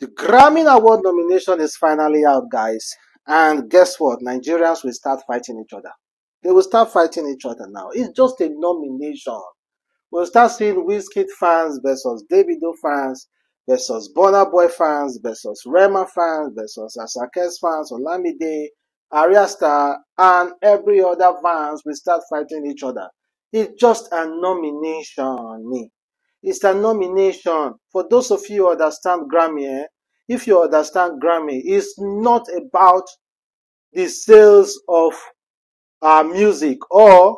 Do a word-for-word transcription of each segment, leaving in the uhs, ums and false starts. The Grammy Award nomination is finally out, guys. And guess what? Nigerians will start fighting each other. They will start fighting each other now. It's just a nomination. We'll start seeing Wizkid fans versus Davido fans versus Burna Boy fans versus Rema fans versus Asake fans, Olamide, Ayra Starr, and every other fans will start fighting each other. It's just a nomination. It's a nomination. For those of you who understand Grammy, eh? If you understand Grammy, it's not about the sales of uh, music or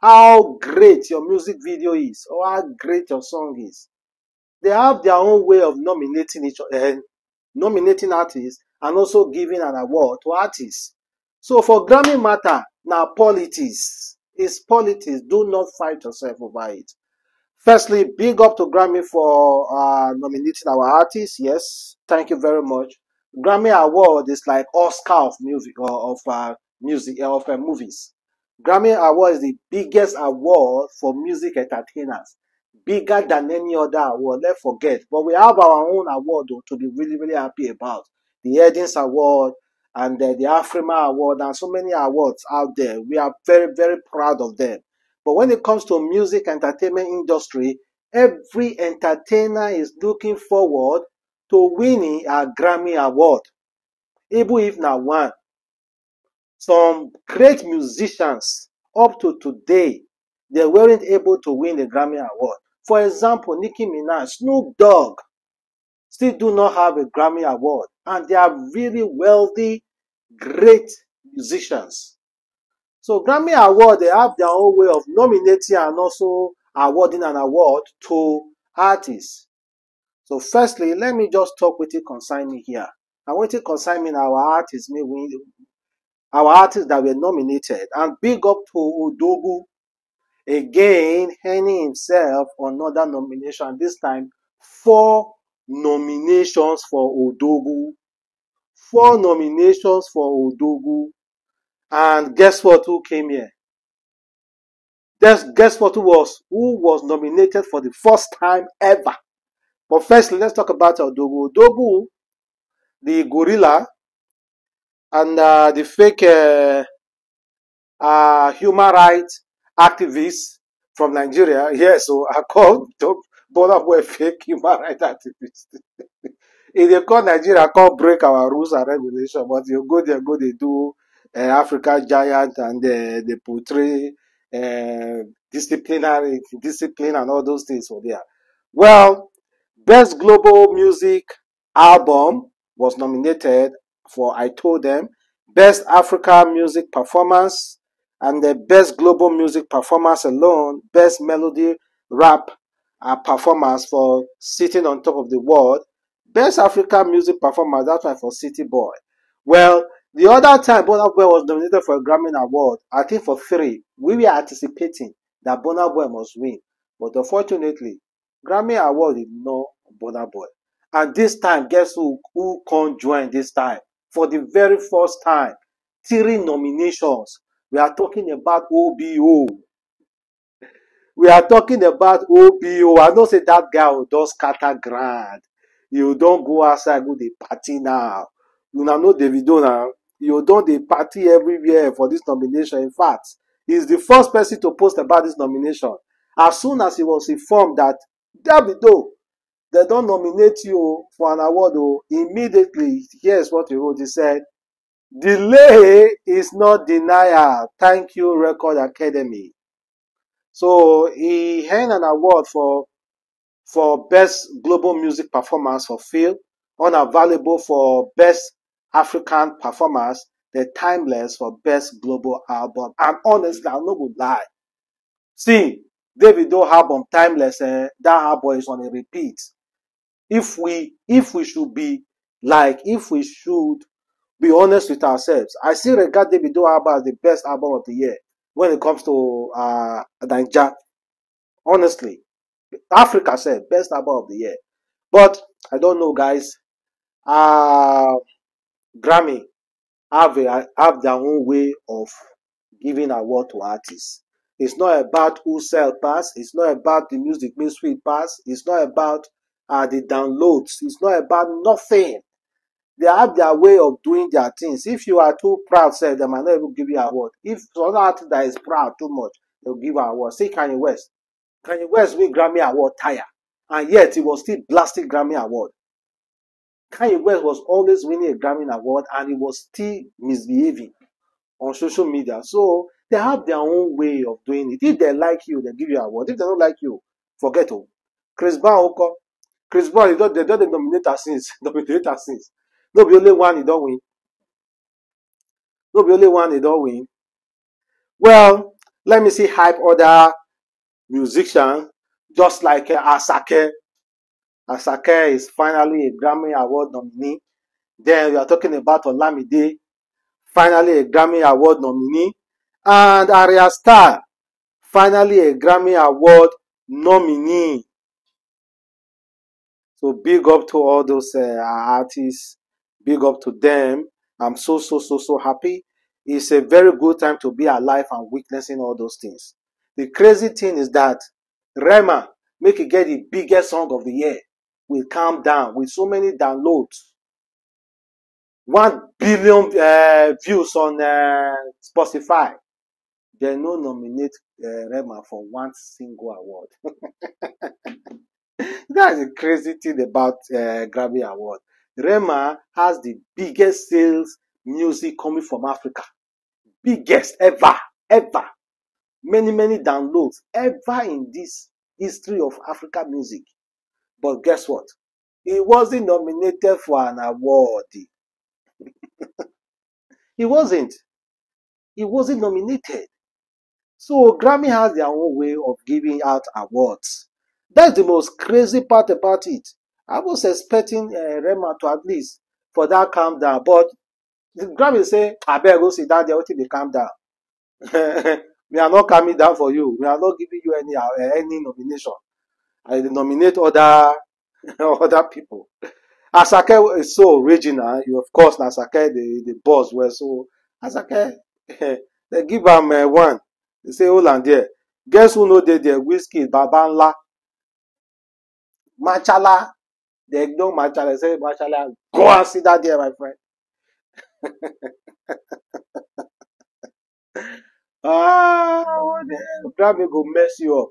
how great your music video is or how great your song is. They have their own way of nominating each uh, nominating artists and also giving an award to artists. So for Grammy matter, now politics. It's politics. Do not fight yourself over it. Firstly, big up to Grammy for uh, nominating our artists. Yes, thank you very much. Grammy Award is like Oscar of music or of uh, music of uh, movies. Grammy Award is the biggest award for music entertainers, bigger than any other award. Let's forget. But we have our own award though, to be really, really happy about. The Headies Award and uh, the Afrima Award and so many awards out there. We are very, very proud of them. But when it comes to music entertainment industry, every entertainer is looking forward to winning a Grammy Award, even if not one. Some great musicians up to today, they weren't able to win the Grammy Award. For example, Nicki Minaj, Snoop Dogg still do not have a Grammy Award, and they are really wealthy, great musicians. So Grammy Award, they have their own way of nominating and also awarding an award to artists. So firstly, let me just talk with you concerning here. I want to concerning our artists, may win our artists that were nominated. And big up to Odogwu. Again, earning himself another nomination. This time, four nominations for Odogwu. Four nominations for Odogwu. And guess what? Who came here? Guess, guess what? Who was who was nominated for the first time ever? But firstly, let's talk about Odogwu. Odogwu, the gorilla, and uh, the fake uh, uh, human rights activist from Nigeria. Yeah, so I call Burna Boy fake human rights activist. If they call Nigeria, I call break our rules and regulations. But you go there, go they do. Uh, Africa giant and uh, they portray uh, disciplinary discipline and all those things were there. Well, best global music album was nominated for I Told Them, best Africa music performance, and the best global music performance alone, best melody rap uh, performance for Sitting on Top of the World, best Africa music performance, that's why for City Boy. Well, the other time Burna Boy was nominated for a Grammy Award, I think for three, we were anticipating that Burna Boy must win. But unfortunately, Grammy Award did not Burna Boy. And this time, guess who, who can't join this time? For the very first time, three nominations. We are talking about O B O. We are talking about O B O. I don't say that guy will just scatter grand. You don't go outside with the party now. You know Davido now. You done the party everywhere for this nomination. In fact, he's the first person to post about this nomination. As soon as he was informed that Davido, they don't nominate you for an award, though, immediately, here's what he wrote. He said, delay is not denial. Thank you, Record Academy. So he earned an award for, for Best Global Music Performance for Phil, Unavailable for Best African Performance, the Timeless for Best Global Album. And honestly, I'm not gonna lie. See, Davido album Timeless, eh, that album is on a repeat. If we if we should be like if we should be honest with ourselves, I still regard Davido album as the best album of the year when it comes to uh Nigeria. Honestly, Africa said best album of the year. But I don't know, guys. Uh Grammy have a, have their own way of giving award to artists. It's not about who sell pass. It's not about the music being sweet pass. It's not about are the downloads. It's not about nothing. They have their way of doing their things. If you are too proud, say they might not even give you an award. If someone out there is proud too much, they'll give an award. See Kanye West. Kanye West win Grammy Award tire, and yet he was still blasting Grammy Award. Kanye West was always winning a Grammy Award, and he was still misbehaving on social media. So they have their own way of doing it. If they like you, they give you an award. If they don't like you, forget it. Chris Brown, Chris Brown, they don't dominate us since. Dominate us since. No be only one he don't win. No be only one he don't win. Well, let me see hype other musician just like uh, Asake. Asake is finally a Grammy Award nominee. Then we are talking about Olamide, finally a Grammy Award nominee, and Ayra Starr, finally a Grammy Award nominee. So big up to all those uh, artists. Big up to them. I'm so, so, so, so happy. It's a very good time to be alive and witnessing all those things. The crazy thing is that Rema, make it get the biggest song of the year, will calm down with so many downloads. One billion uh, views on uh, Spotify. They no nominate uh, Rema for one single award. That is a crazy thing about uh, Grammy Award. Rema has the biggest sales music coming from Africa. Biggest ever, ever. Many, many downloads ever in this history of Africa music. But guess what? He wasn't nominated for an award. He wasn't. He wasn't nominated. So Grammy has their own way of giving out awards. That's the most crazy part about it. I was expecting uh, Rema to at least for that calm down, but the Grammy say, I better go sit down there until they calm down. We are not coming down for you. We are not giving you any uh, any nomination. I nominate other other people. Asake is so original. Of course, Asake the the boss were so Asake. They give him uh, one. They say, Olamide. Guess who know they there? Wizkid, Babanla, Machala. They ignore Machala. They say, Machala, go and sit down there, my friend. Oh, the Grammy go mess you up.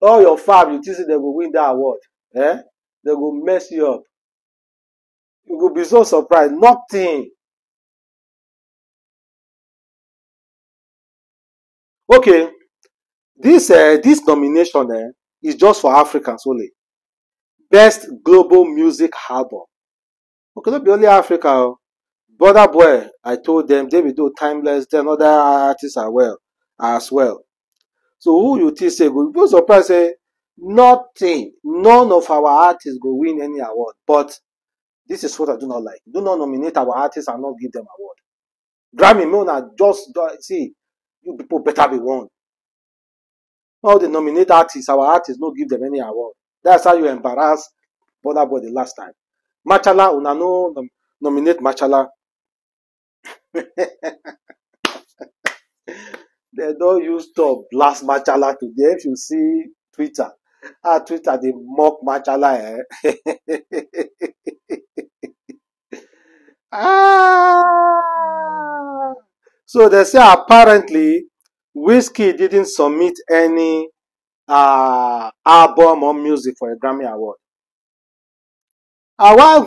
All your fab, you think they will win that award. Eh? They go mess you up. You will be so surprised. Nothing. Okay. This uh, this nomination eh, is just for Africans only. Best Global Music Album. Okay, not be only Africa. Burna Boy, I told them, they will do Timeless, then other artists are well, as well. So who you think say, go? Be surprised, say, nothing, none of our artists go win any award. But this is what I do not like. Do not nominate our artists and not give them award. Grammy, Mona, just, see, you people better be warned. All the nominate artists, our artists, not give them any award. That's how you embarrass Burna Boy the last time. Machala, una no nominate Machala. They don't use to blast Machala today. If you see Twitter, ah, Twitter they mock Machala. Eh? Ah, so they say apparently Wizkid didn't submit any uh, album or music for a Grammy Award. Ah, why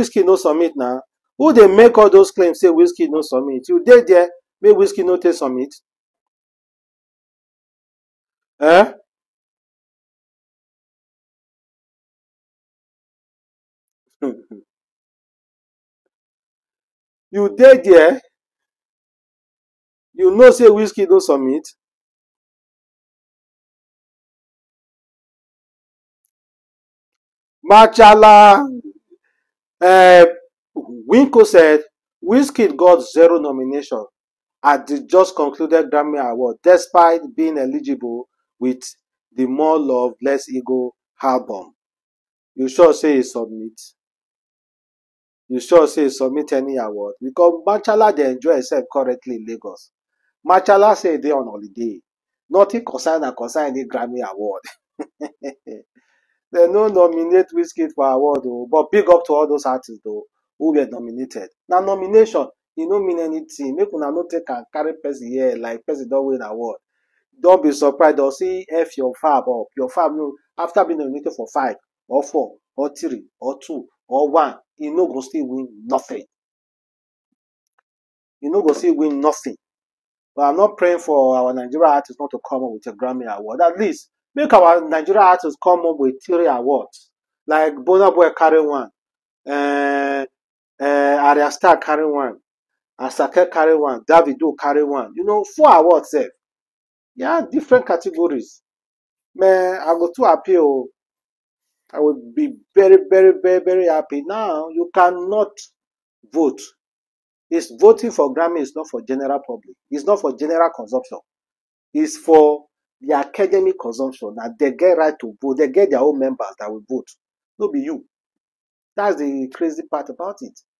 Wizkid no submit now? Who they make all those claims say Wizkid no submit? You did there, make Wizkid no take submit. Eh? You did there. You know say Wizkid no submit. Machala. Uh, Winko said, Wizkid got zero nomination at the just concluded Grammy Award, despite being eligible with the More Love, Less Ego album. You sure say he submit? You sure say he submit any award? Because Machala they enjoy itself currently in Lagos. Machala say they on holiday. Nothing concerned and concerned any Grammy Award. They no nominate Wizkid for award, though. But big up to all those artists, though, who were nominated. Now, nomination, you don't mean anything. Make una no take and carry person here, like person don't win award. Don't be surprised. They'll see if your fab up. Your fab, after being nominated for five, or four, or three, or two, or one, you no go still win nothing. You no go still win nothing. But I'm not praying for our Nigerian artists not to come up with a Grammy Award. At least, make our Nigerian artists come up with three awards. Like Burna Boy carry one. Uh, uh, Ayra Starr carry one. Asake carry one. Davido carry one. You know, four awards there. Yeah, different categories. Man, I go to appeal. I would be very, very, very, very happy. Now, you cannot vote. It's voting for Grammy is not for general public. It's not for general consumption. It's for the academic consumption. That they get right to vote. They get their own members that will vote. No be you. That's the crazy part about it.